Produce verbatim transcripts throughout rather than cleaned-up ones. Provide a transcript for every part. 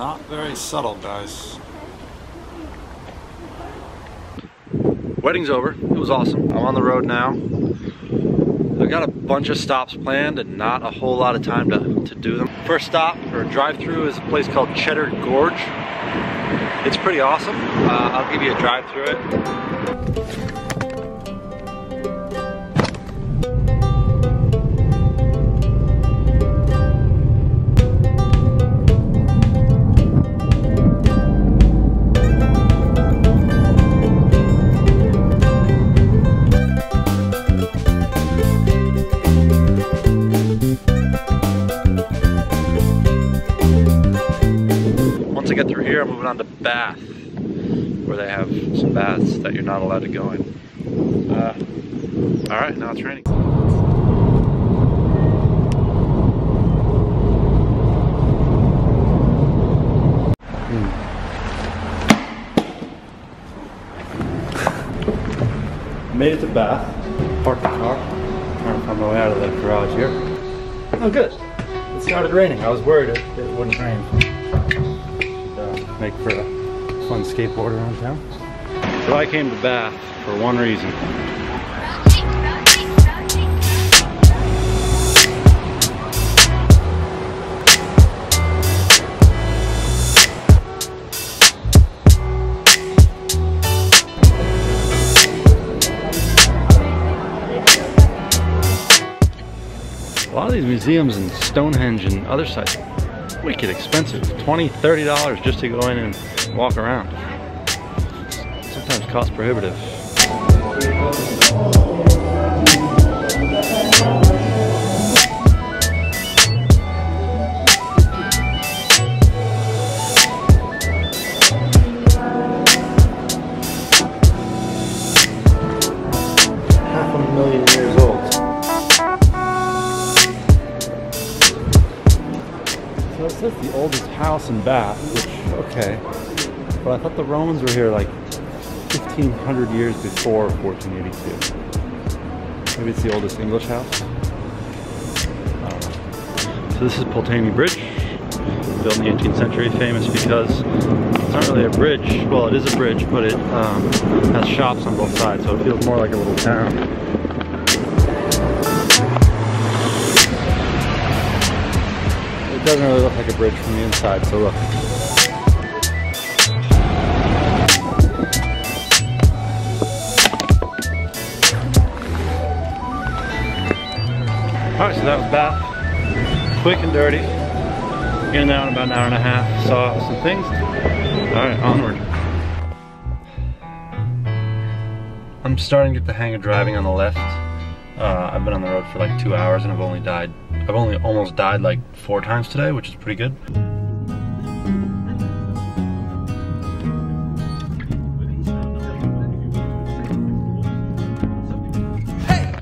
Not very subtle, guys. Wedding's over. It was awesome. I'm on the road now. I got a bunch of stops planned and not a whole lot of time to, to do them. First stop, or drive-through, is a place called Cheddar Gorge. It's pretty awesome. Uh, I'll give you a drive through it. Here, I'm moving on to Bath, where they have some baths that you're not allowed to go in. Uh, Alright, now it's raining. Hmm. Made it to Bath. Parked the car. Trying to find my way out of the garage here. Oh good. It started raining. I was worried it, it wouldn't rain. Make for a fun skateboard around town. So I came to Bath for one reason. A lot of these museums in Stonehenge and other sites, wicked expensive. twenty, thirty dollars just to go in and walk around. Sometimes cost prohibitive. Half a million years old. So it says the oldest house in Bath, which, okay, but I thought the Romans were here like fifteen hundred years before fourteen eighty-two. Maybe it's the oldest English house? I don't know. So this is Pulteney Bridge, built in the eighteenth century, famous because it's not really a bridge. Well, it is a bridge, but it um, has shops on both sides, so it feels more like a little town. It doesn't really look like a bridge from the inside, so look. Alright, so that was Bath. Quick and dirty. In and out in about an hour and a half. Saw some things. Alright, onward. I'm starting to get the hang of driving on the left. Uh, I've been on the road for like two hours and I've only died. I've only almost died like four times today, which is pretty good. Hey!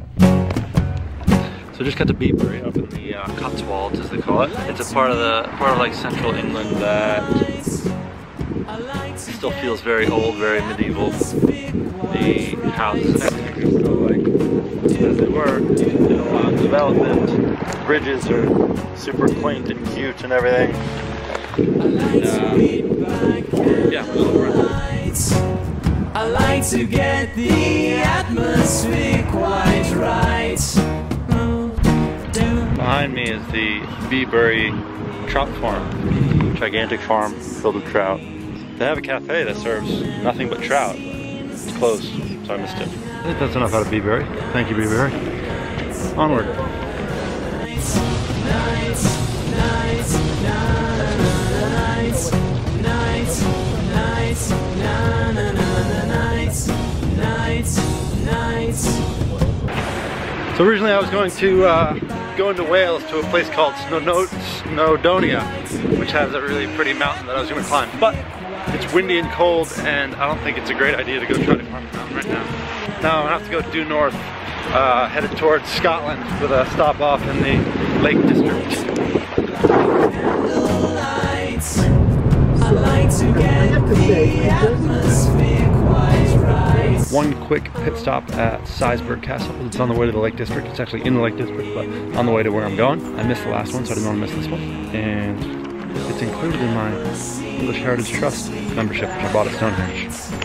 So just got to Bibury up in the uh, Cotswolds, as they call it. It's a part of the part of like central England that still feels very old, very medieval. The houses and everything are still like as they were. Did a lot of development. Bridges are super quaint and cute and everything. And, uh, yeah, I like to get the atmosphere quite right. Behind me is the Bibury Trout Farm, gigantic farm filled with trout. They have a cafe that serves nothing but trout. It's closed, so I missed it. I think that's enough out of Bibury. Thank you, Bibury. Onward. So originally I was going to uh, go into Wales to a place called Snowdonia, which has a really pretty mountain that I was going to climb, but it's windy and cold and I don't think it's a great idea to go try to climb a mountain right now. Now I'm going to have to go due north, uh, headed towards Scotland with a stop off in the Lake District. One quick pit stop at Sizergh Castle. It's on the way to the Lake District. It's actually in the Lake District, but on the way to where I'm going. I missed the last one, so I didn't want to miss this one. And It's included in my English Heritage Trust membership, which I bought at Stonehenge.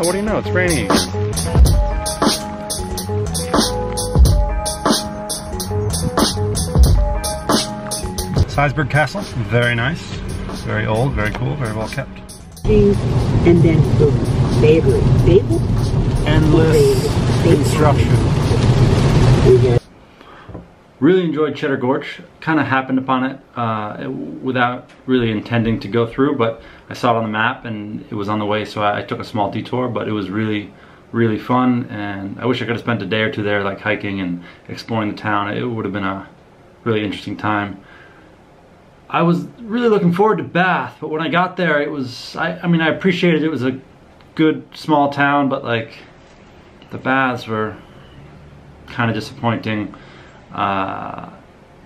What do you know? It's raining. Sizergh Castle, very nice, very old, very cool, very well kept. And then food. Bakery. Bakery? Endless construction. Really enjoyed Cheddar Gorge. Kind of happened upon it uh, without really intending to go through, but I saw it on the map and it was on the way, so I, I took a small detour, but it was really, really fun, and I wish I could have spent a day or two there, like hiking and exploring the town. It would have been a really interesting time. I was really looking forward to Bath, but when I got there, it was, I, I mean, I appreciated it was a good small town, but like, the baths were kind of disappointing. Uh,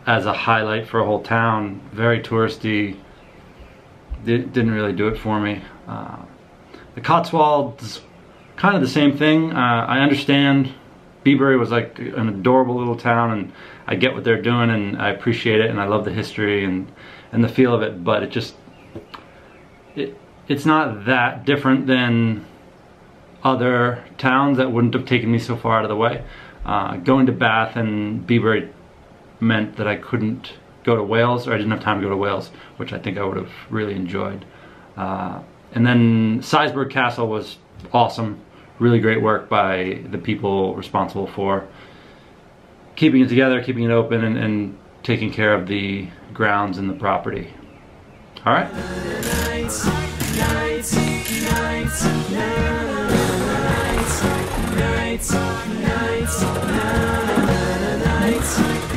as a highlight for a whole town, very touristy, D didn't really do it for me. Uh, the Cotswolds, kind of the same thing. Uh, I understand Bibury was like an adorable little town, and I get what they're doing, and I appreciate it, and I love the history and and the feel of it. But it just it it's not that different than other towns that wouldn't have taken me so far out of the way. Uh, going to Bath and Bibury meant that I couldn't go to Wales, or I didn't have time to go to Wales, which I think I would have really enjoyed. Uh, and then Sizergh Castle was awesome, really great work by the people responsible for keeping it together, keeping it open, and, and taking care of the grounds and the property. All right. Nights, nights, nights, nights, nights, nights. Nights, nights, nights.